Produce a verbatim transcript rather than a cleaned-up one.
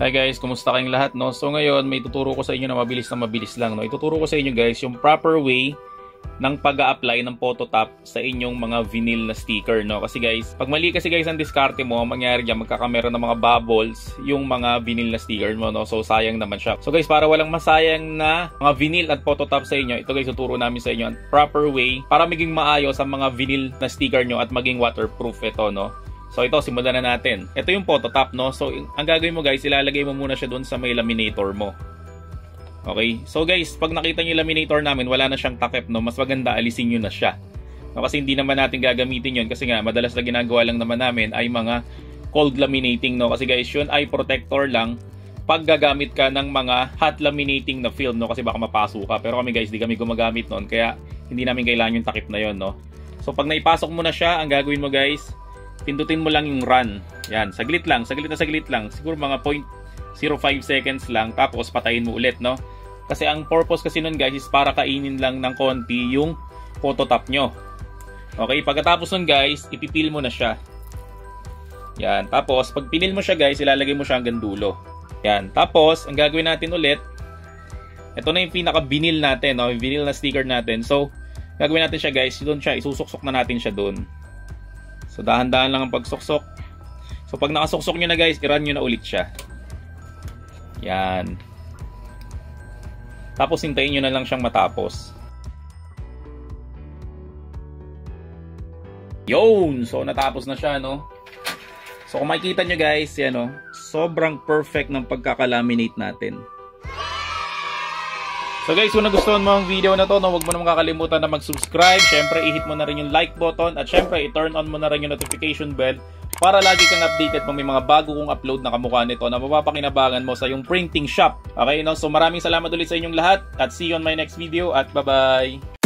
Hi guys, kumusta kayong lahat, no? So ngayon, may tuturo ko sa inyo na mabilis na mabilis lang, no? Ituturo ko sa inyo guys yung proper way ng pag-a-apply ng photo top sa inyong mga vinyl na sticker, no? Kasi guys, pag mali kasi guys ang diskarte mo, mangyari diyan magkakamera ng mga bubbles yung mga vinyl na sticker mo, no? So sayang naman siya. So guys, para walang masayang na mga vinyl at photo top sa inyo, ito guys tuturo namin sa inyo ang proper way para maging maayos ang mga vinyl na sticker nyo at maging waterproof ito, no? So ito, simulan na natin. Ito yung photo top, no? So ang gagawin mo guys, ilalagay mo muna siya doon sa may laminator mo. Okay, so guys, pag nakita nyo yung laminator namin, wala na siyang takip, no? Mas maganda alisin nyo na siya, no? Kasi hindi naman natin gagamitin yun. Kasi nga, madalas na ginagawa lang naman namin ay mga cold laminating, no? Kasi guys, yun ay protector lang pag gagamit ka ng mga hot laminating na film, no? Kasi baka mapaso ka. Pero kami guys, di kami gumagamit nun, kaya hindi namin kailangan yung takip na yun, no? So pag naipasok mo na siya, ang gagawin mo guys, pindutin mo lang yung run. Yan, saglit lang, saglit na saglit lang. Siguro mga point zero point zero five seconds lang, tapos patayin mo ulit, no? Kasi ang purpose kasi nun guys is para kainin lang ng konti yung photo top nyo. Okay, pagkatapos nun guys, ipipil mo na siya. Yan, tapos pag pinil mo siya guys, ilalagay mo siya hanggang dulo. Yan, tapos ang gagawin natin ulit, ito na yung pinaka-vinyl natin, no? Yung vinyl na sticker natin. So, gagawin natin siya guys, doon siya, isusuksok na natin siya doon. So, dahan-dahan lang ang pagsuksok. So, pag nakasuksok nyo na guys, i-run nyo na ulit siya. Yan. Tapos hintayin nyo na lang siyang matapos. Yun! So natapos na siya, no? So kung makikita nyo guys, yan, no? Sobrang perfect ng pagkakalaminate natin. So guys, kung nagustuhan mo ang video na to, no, huwag mo naman kakalimutan na mag-subscribe. Siyempre, i-hit mo na rin yung like button. At siyempre, i-turn on mo na rin yung notification bell para lagi kang updated pag may mga bago kong upload na kamukha nito na mapapakinabangan mo sa yung printing shop. Okay, no? So maraming salamat ulit sa inyong lahat at see you on my next video at bye-bye!